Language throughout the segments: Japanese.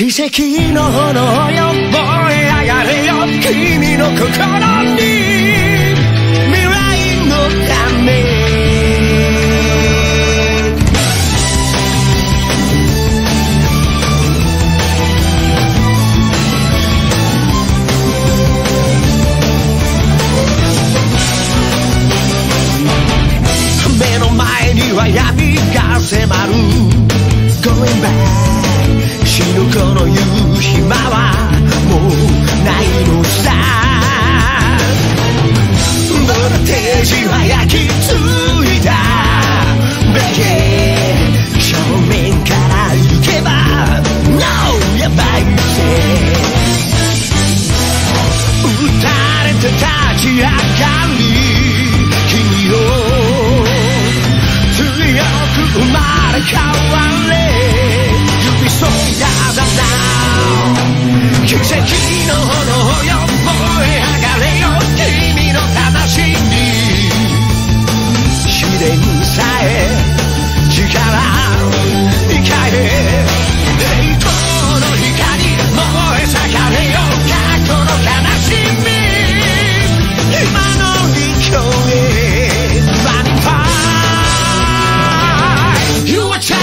奇跡の炎よ、燃え上がれよ君の心に、未来のため。目の前には闇が迫る Going back、 白この夕日はもうないのさ。ボルテージは焼き付いただけ、正面から行けば No やばいぜ。打たれて立ち上がり君を強く生まれ変われ。So yeah, that's now. 奇跡の炎よ、燃え上がれよ君の魂に。試練さえ力に変え、栄光の光燃え盛れよ過去の悲しみ、今の勢い Magnify You are child。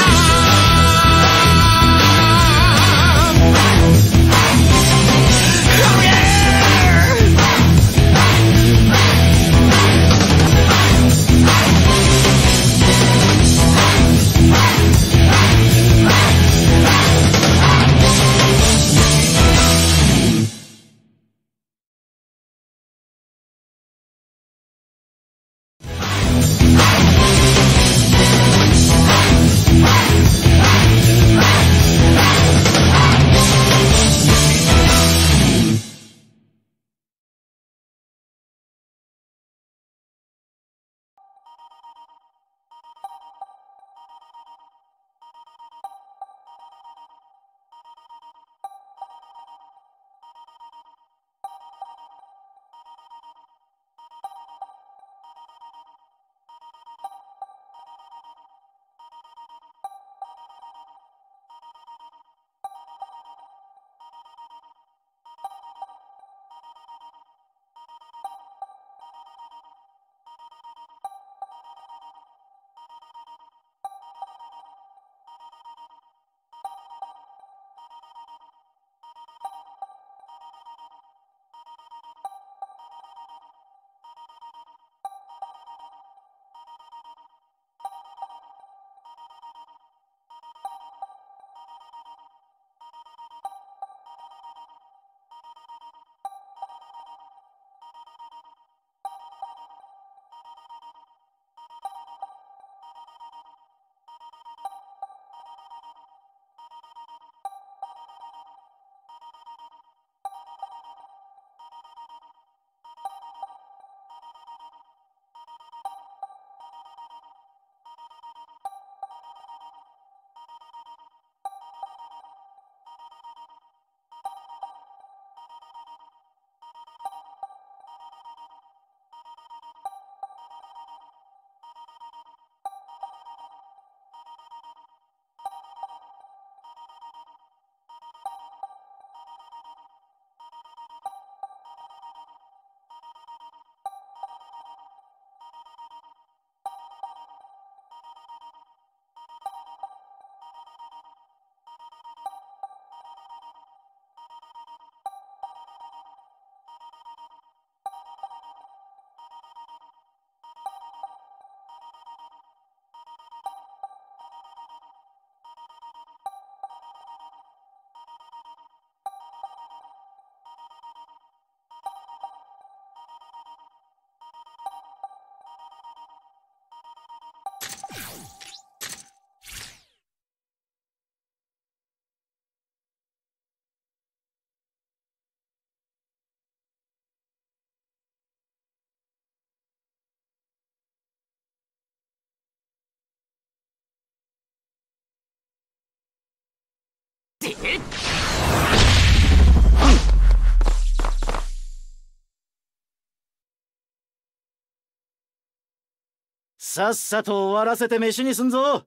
さっさと終わらせて飯にすんぞ。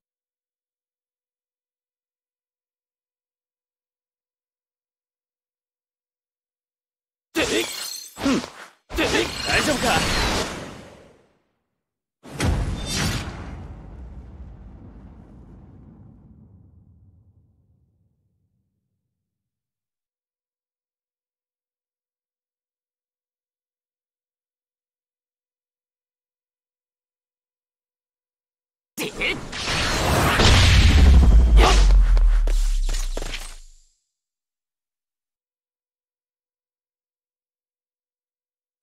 大丈夫か。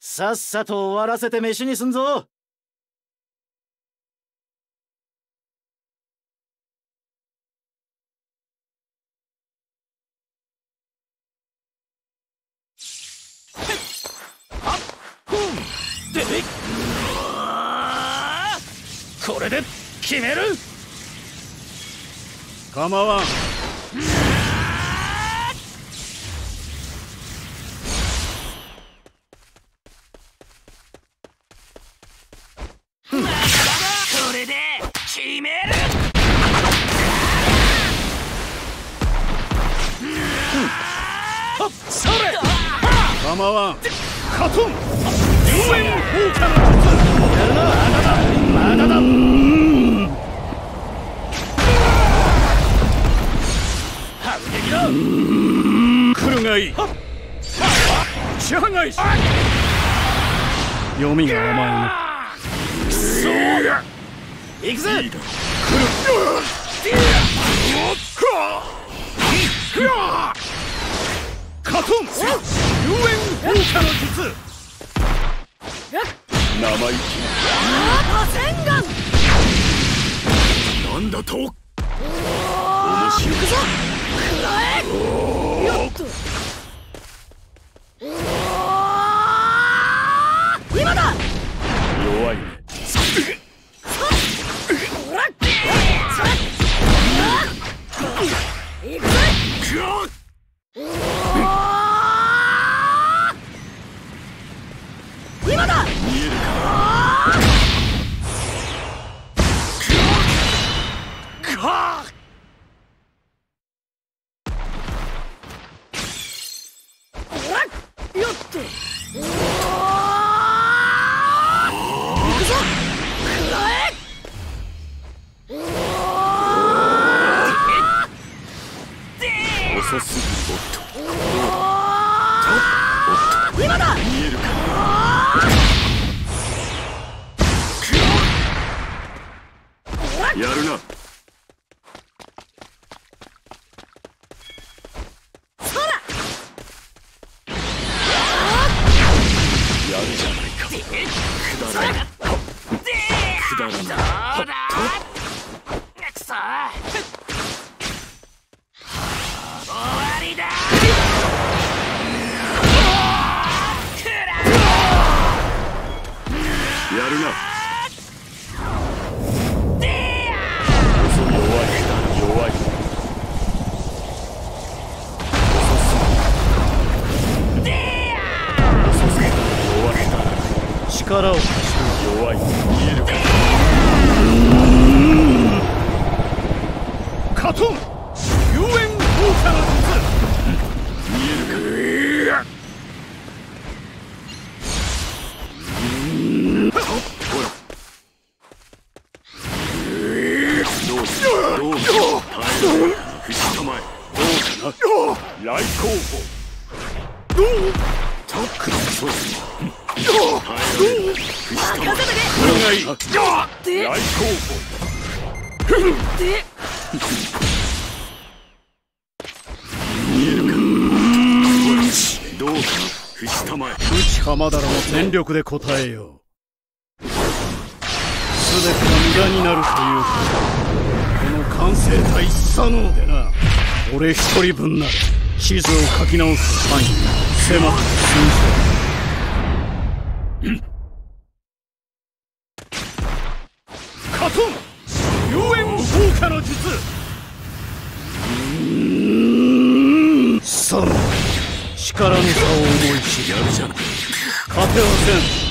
さっさと終わらせて飯にすんぞ。これで決める。構わん。これで決める。それ。構わん。カトン。妖艶放火の術。まだだ。まだだ。反撃だ。来るがいい。支配外。読みが甘い。行くぜ。カトン幽炎放火の術。生意気。なんだと。面白いぞ。今だ。弱い。今だ。見えるか。よっと。行くぞ。遅すぎる。おっと。今だ。見えるか。やるな。そら。やるじゃないか。くだらない。くだらない。くそ。終わりだ。やるな。力を貸して弱い。見えるか。カトン幽炎放火の術。見えるか。ほら。どうする。どうする。くじたまえ。どうかな。来候補。どう。タックルそうする。任せてね。来候補。見えるか。どうかな。藤田前。内浜田らも全力で応えよう。すべてが無駄になるというか。この完成体一さのうでな。俺一人分なら地図を書き直す範囲が狭く進む。カトン妖艶放火の術。さあ力の差を思い知る。やるじゃない。勝てません。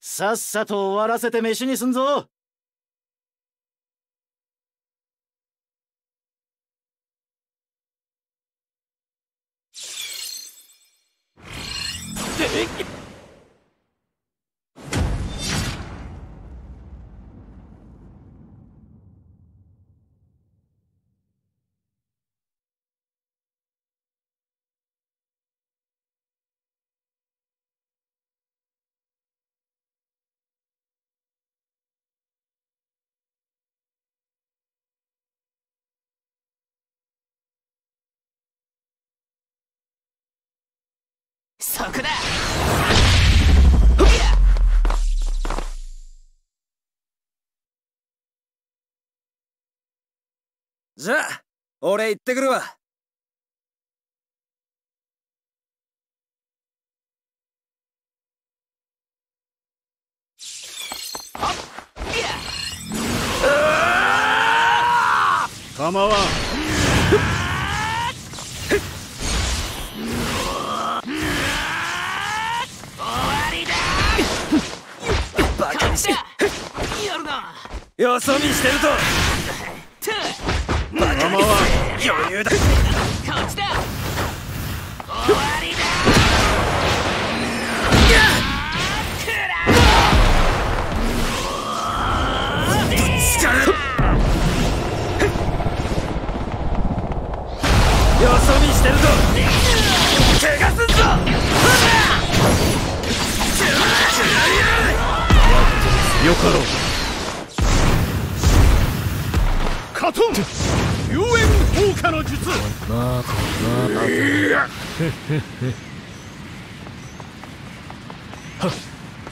さっさと終わらせて飯にすんぞ。そこだ。じゃあ俺行ってくるわ。構わん。よそ見してるとバカマは余裕だ。こっちだ。終わりだ。よそ見してると怪我すんぞ。よかろう。カトン遊園放火の術。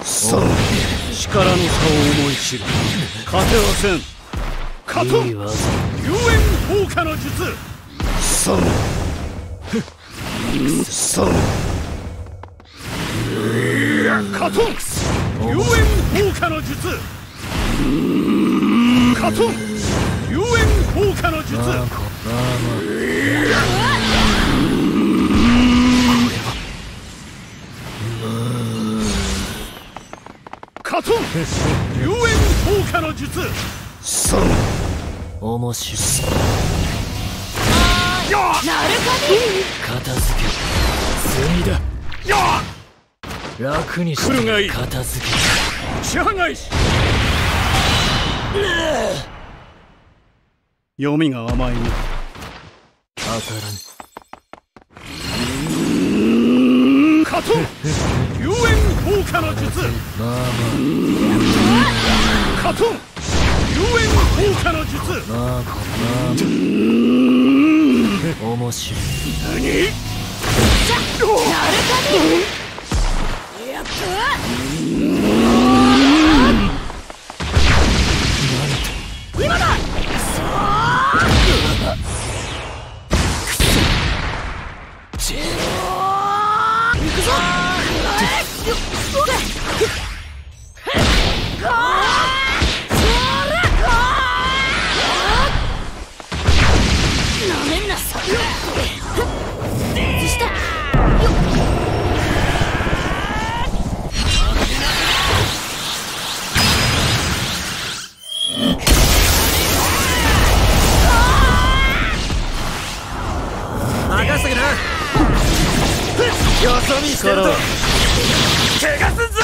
さあ力の差を思い知る。勝てはせん。カトン遊園放火の術。さあさあカトン遊園放火の術。カトン遊園放火の術。カトン遊園放火の術。さあ面白い。なるかに片付け済みだ。楽にして片付け支配し。読みが甘いな。当たらぬ。カトン遊園放火の術。カトン遊園放火の術。面白い。何？やった！今だ！怪我すんぞ。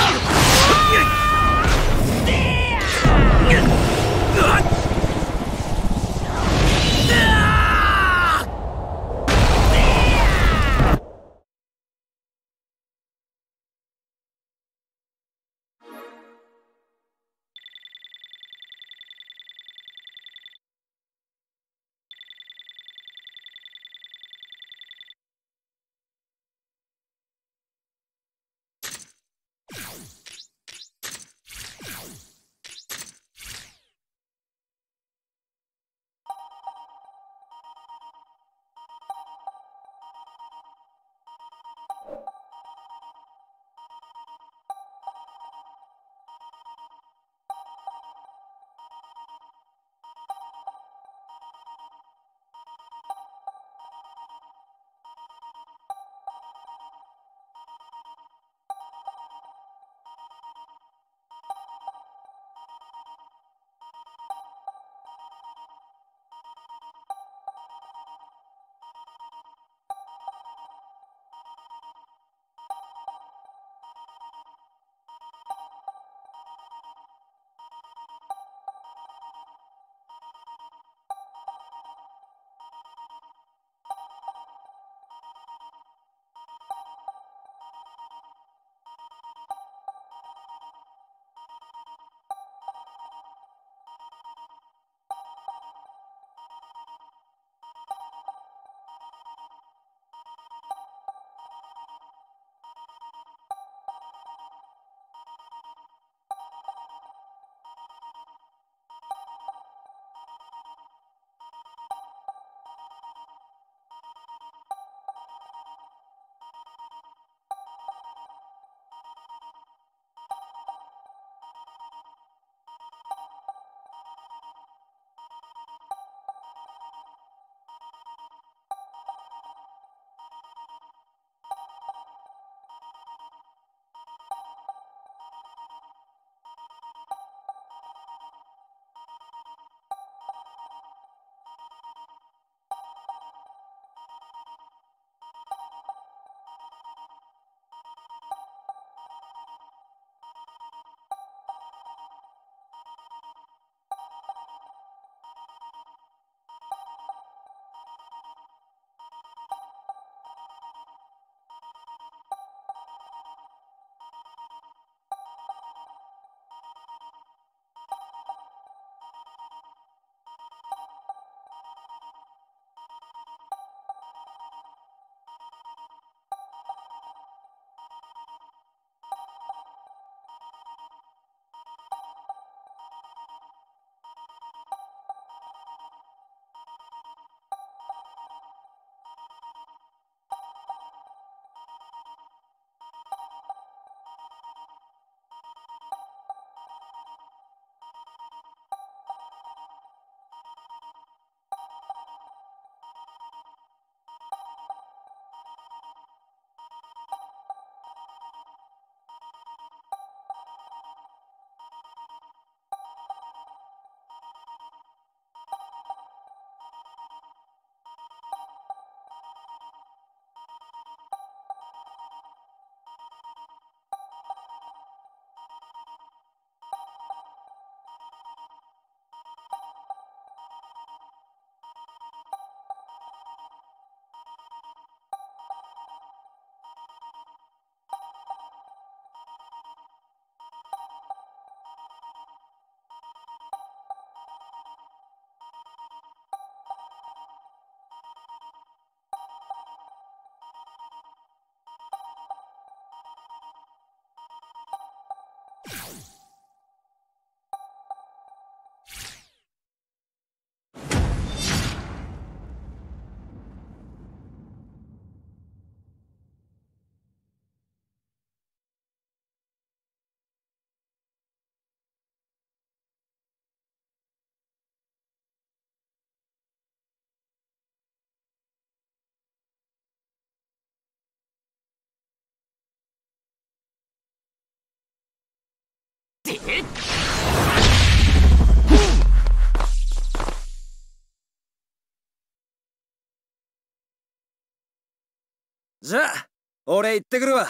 じゃあ、俺行ってくるわ。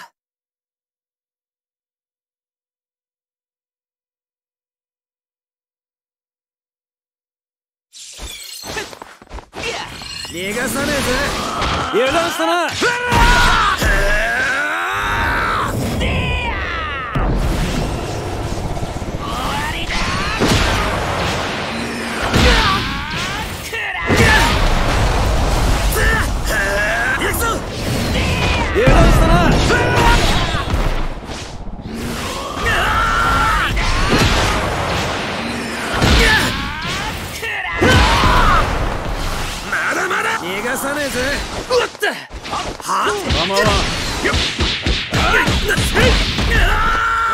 逃がさねえぜ。油断したな。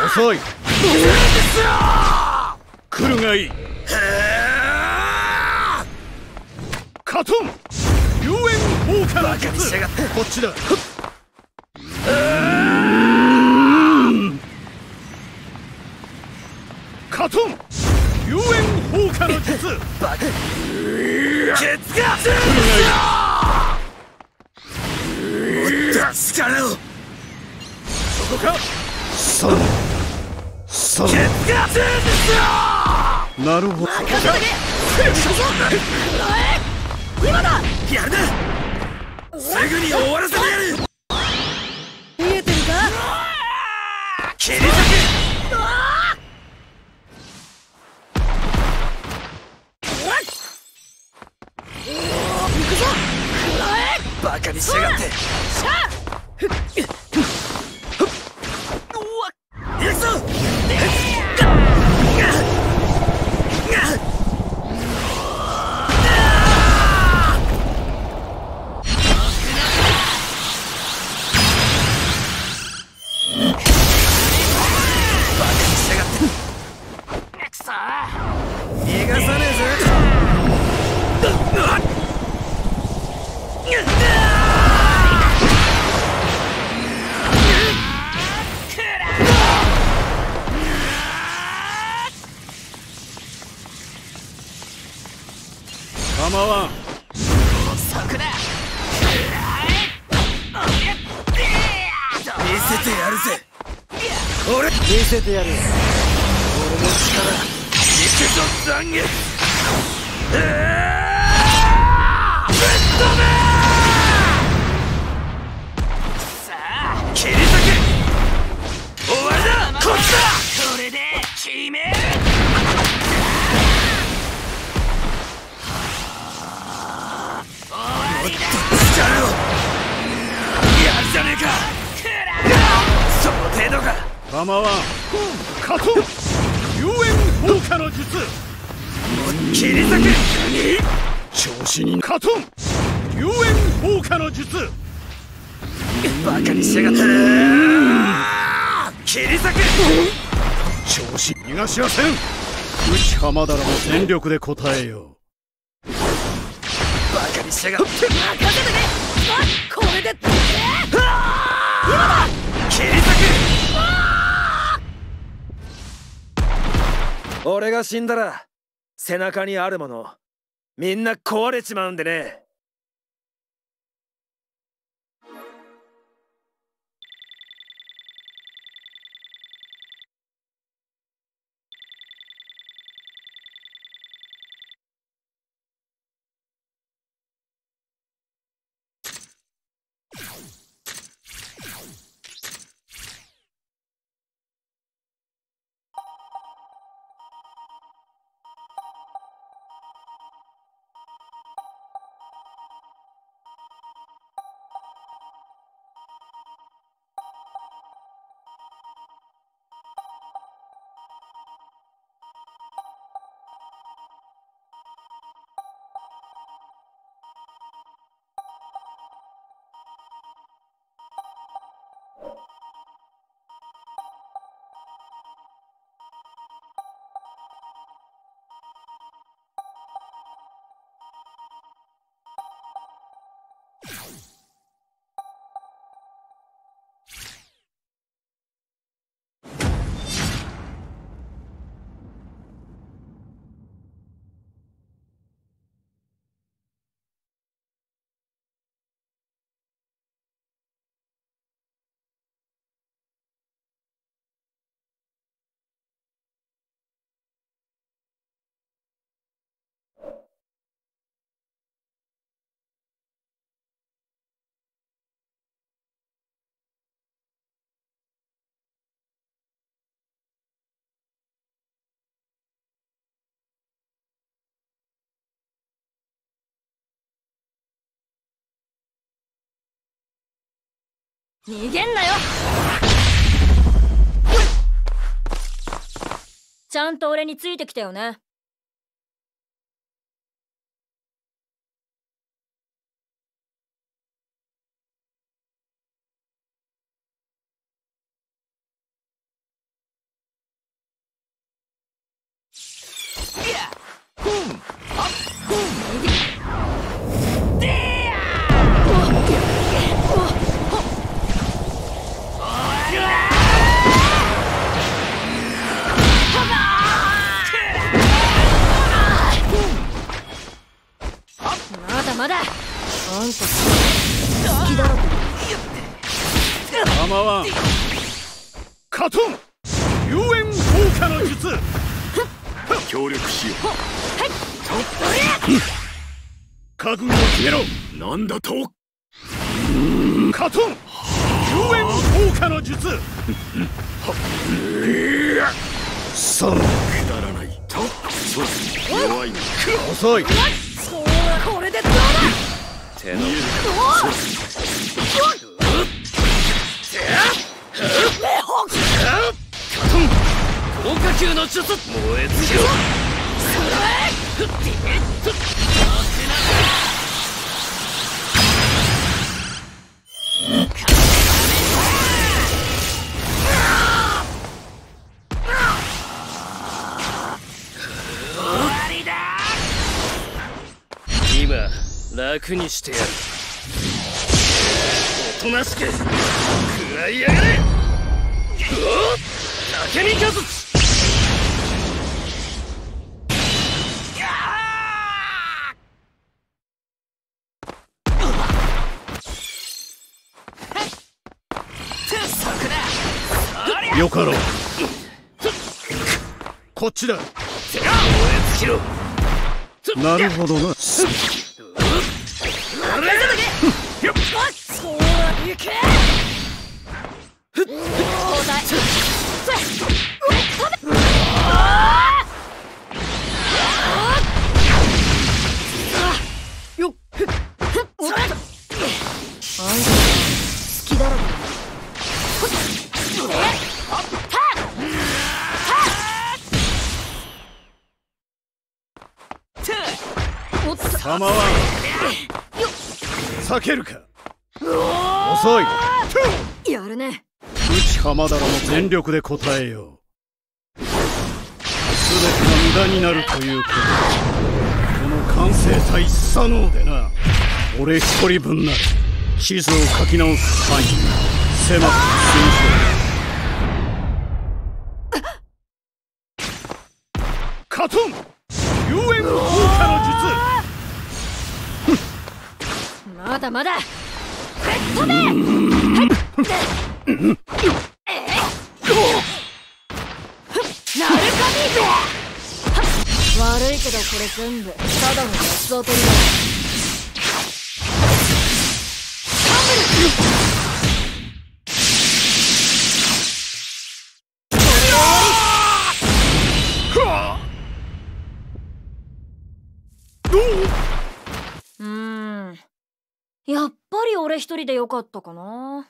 遅い。来るがいい。カトン龍炎砲からこっちだ。カトン龍炎砲から術バカ術が来るがいい。力をそこか。さあなるほど。今だ。やるな。すぐに終わらせてやる。見えてるか。切り裂け。バカにしやがって。うわっ、行くぞ。逃がさねえぞ。構わん。見せてやるぜ。俺見せてやる。俺の力肉と残月。ぶっ飛べ。さあ切り裂け。終わりだ。こっちだ。これで決める。やるじゃねえか。その程度か。構わん。カトン龍炎砲火の術切り裂け。調子に。カトン龍炎砲火の術バカにしやがって。切り裂け。調子逃がしやせん。内浜だらも全力で応えよう。バカにしやがって。任せてね。これで今だ。切り裂け。俺が死んだら背中にあるものみんな壊れちまうんでね。逃げんなよ。ちゃんと俺についてきてよね。まだあんた好きだろ。ママはカトン幽炎効果の術協力しよう。はい。覚悟を決めろ。なんだとカトン幽炎効果の術。そうくだらないと弱い遅い。これでどうだ。手の高火球の術燃え尽きろ。楽にしてやる。おとなしく食らいやがれ。竹見和樹よかろう。こっちだ。なるほどな。構わん。避けるか。遅い。やるね。うち浜田らも全力で答えよう。すべてが無駄になるということ。この完成体スサノオでな。俺一人分なら地図を書き直す範囲狭く進む。カトン遊園効果の術。まだまだ飛べ。悪いけどこれ全部ただの安造取りだ。やっぱり俺一人でよかったかな。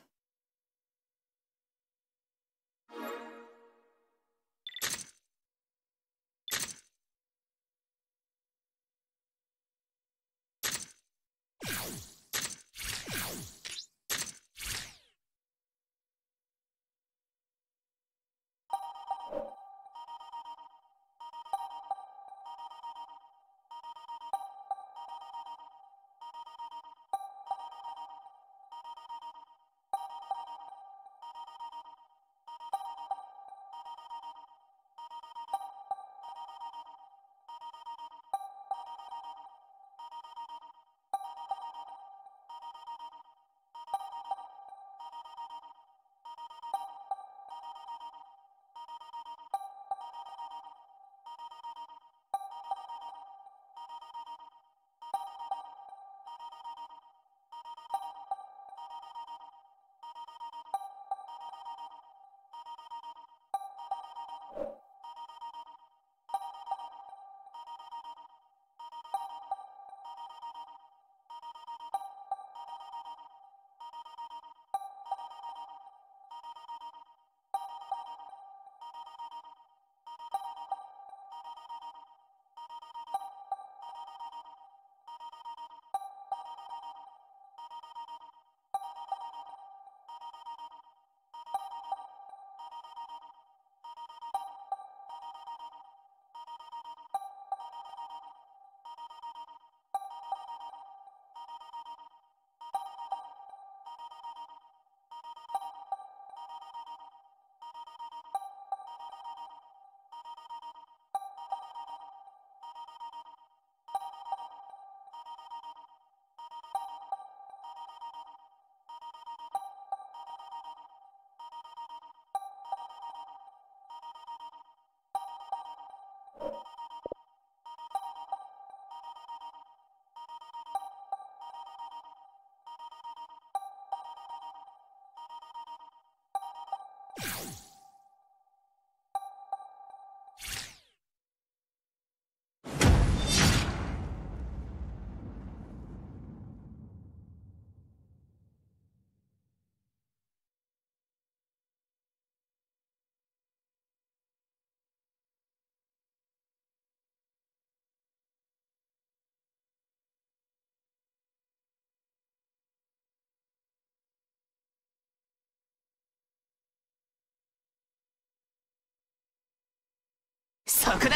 そこだ。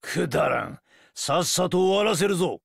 くだらん。さっさと終わらせるぞ。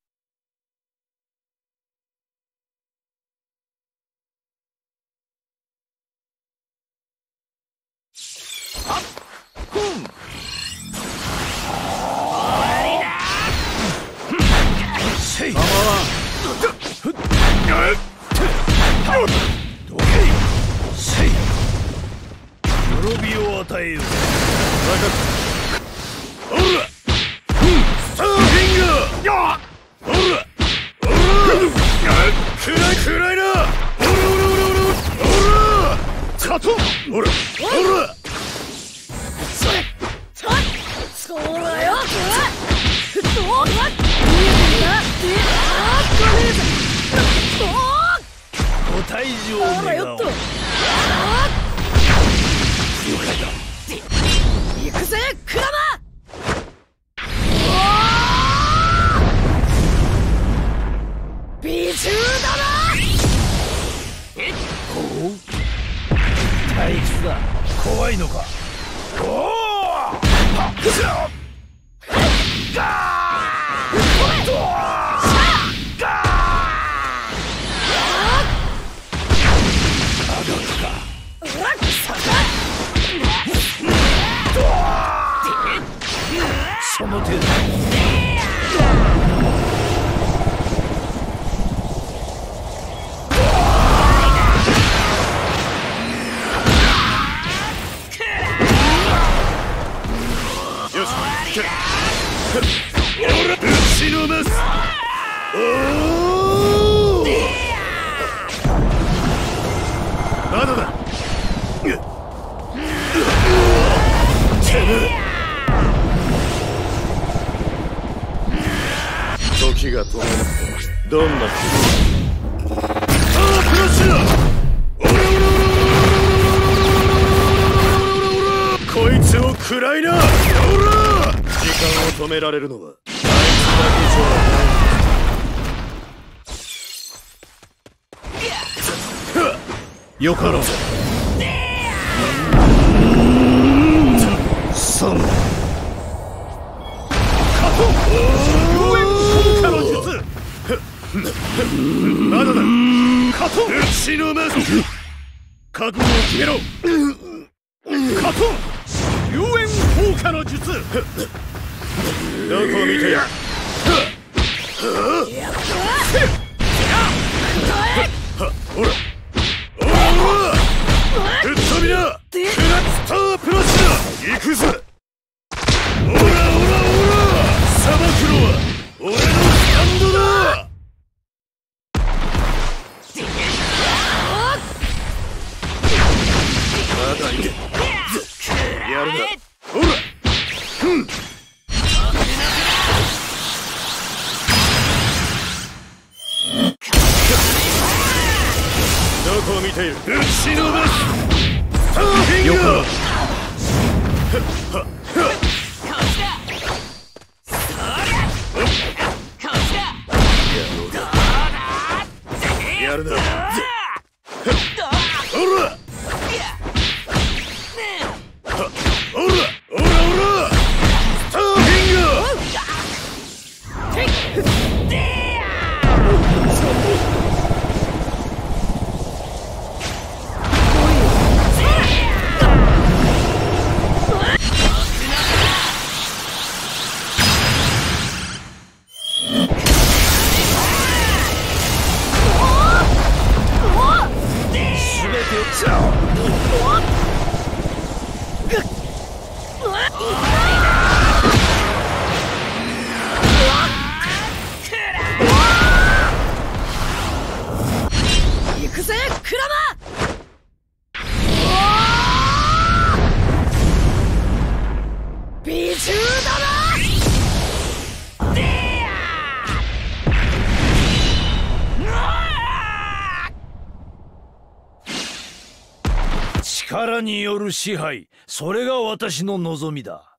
力による支配、それが私の望みだ。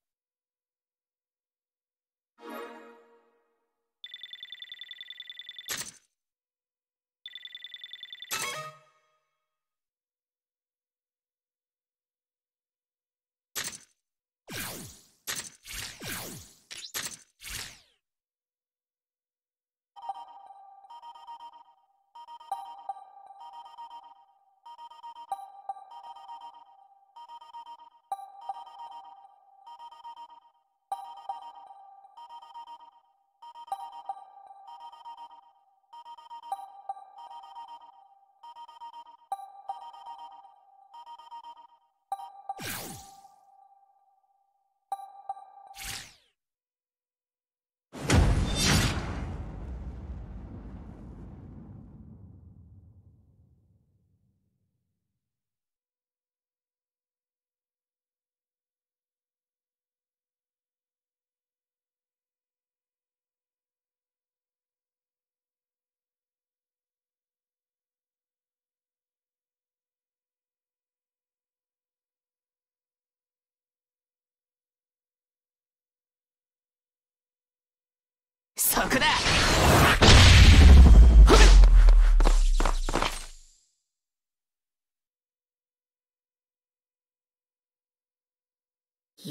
そこだ。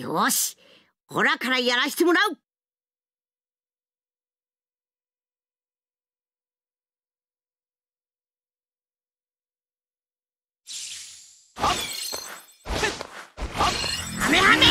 よし、オラからやらしてもらう。はめはめ。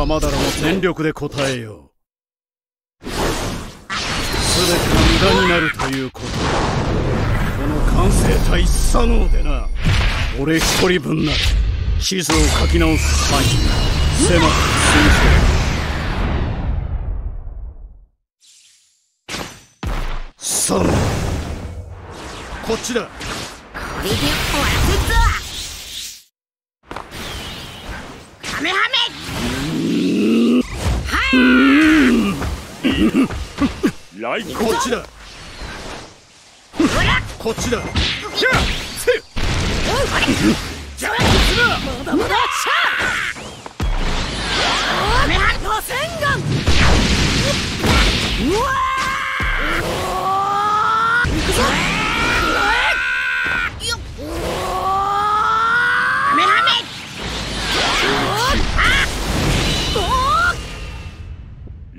浜田らも全力で応えよう。全てが無駄になるということ。この完成体左脳でな、俺一人分なら地図を書き直す範囲狭く進める。左脳こっちだ。これで終わらせた。ライコこっちだ。こっちだ。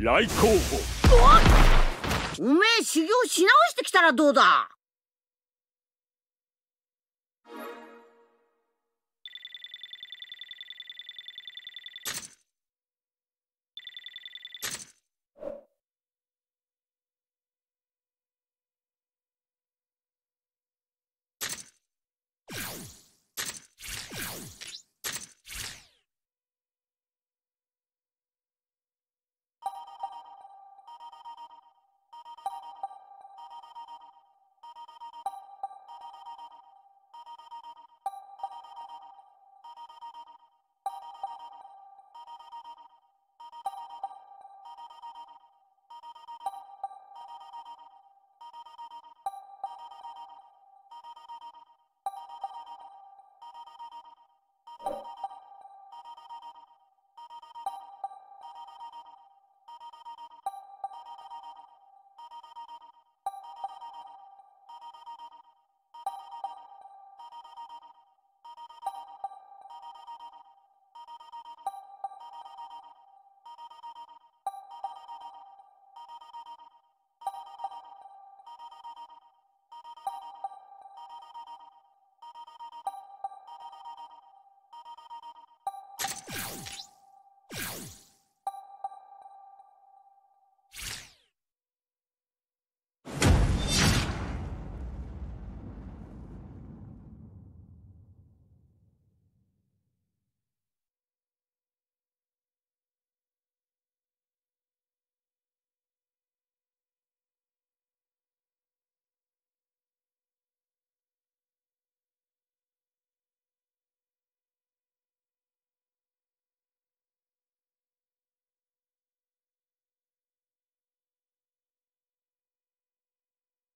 来候補。おめえ修行し直してきたらどうだ。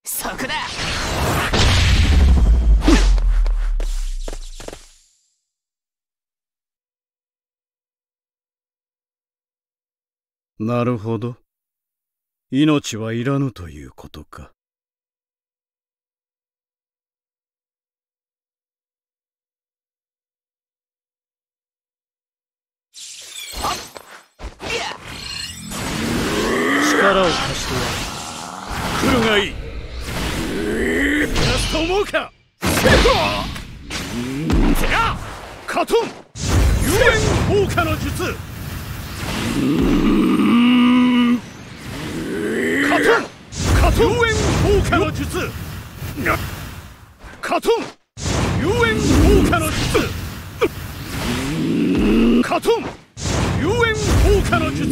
そこだ。なるほど。命はいらぬということか。力を貸してやる。来るがいい。と思うか。カトン幽連放火の術。カトン幽連放火の術。カトン幽連放火の術。カトン幽連放火の術。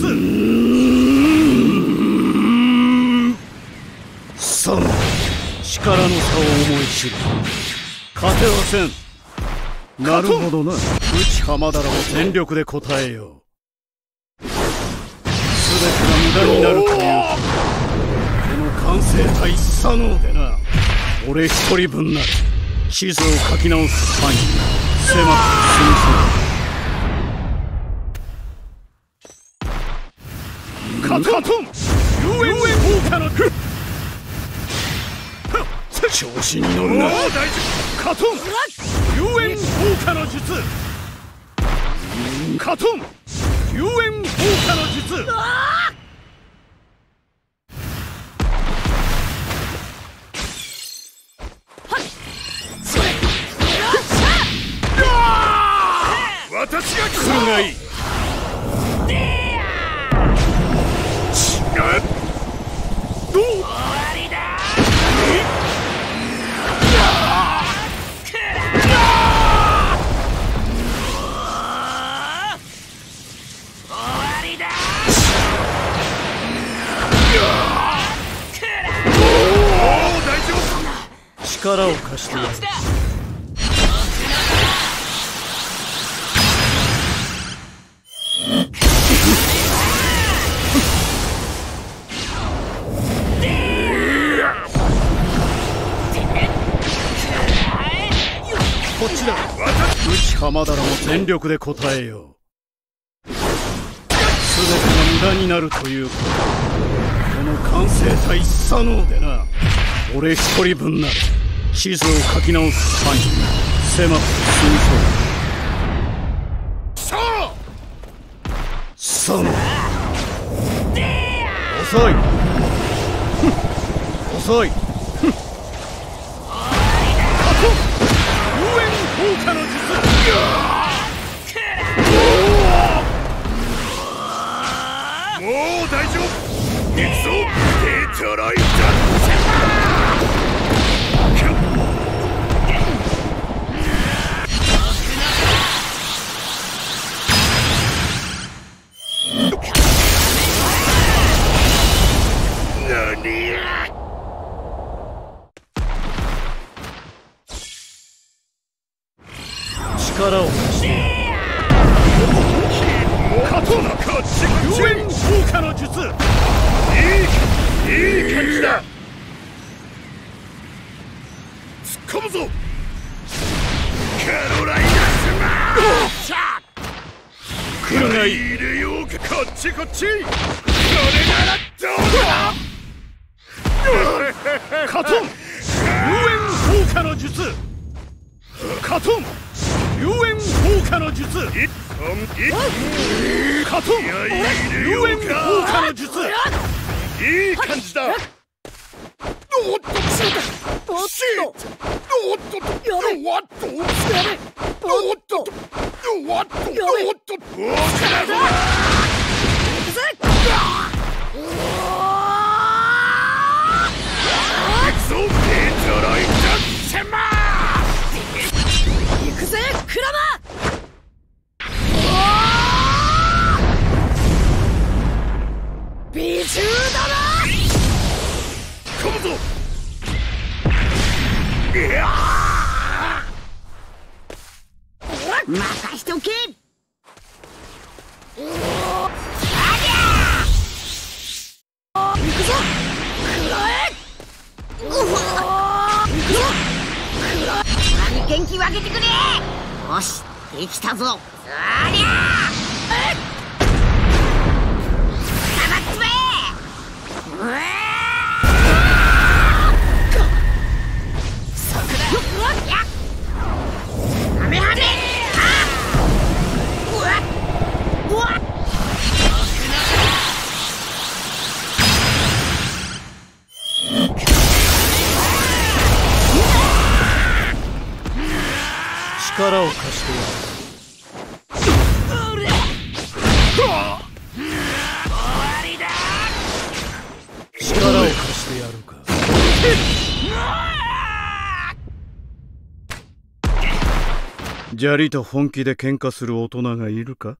その力の差を思い知る。勝てはせん。なるほどな。内浜だらを全力で応えよう。すべてが無駄になるというこの完成体左脳でな。俺一人分なら地図を書き直す範囲狭く進みそう。カトン幽霊放火の術。調子に乗るな。カトン幽連放火の術。カトン幽連放火の術。私が来るがいい。どう力を貸してやる。こっちだ。内浜だらも全力で応えよう。全てが無駄になるということ。この完成体左脳でな。俺一人分なら地図を書き直す範囲狭く進みそう。さあその遅い。遅い。応援放火の術。もう大丈夫。行くぞ。デトロイト。力を貸してやる。刀か応援放火の術。いい感じだ。突っ込むぞカロライナスマー。来るがいい。こっちこっち。これならどうだ。カトン応援放火の術。カトン遊園放火の術。カトン遊園放火の術。いい感じだ。おっとシート。おっとおっとおっとおっとおっとおっと行くぜクラマ。美獣だな。こむぞ。いや任しとけ。おおありゃ行くぞくらえ。行くぞ元気を上げてくれ。よしできたぞ。ありゃーうわっはめはめうわっ力を貸してやる。力を貸してやるか。砂利と本気で喧嘩する大人がいるか。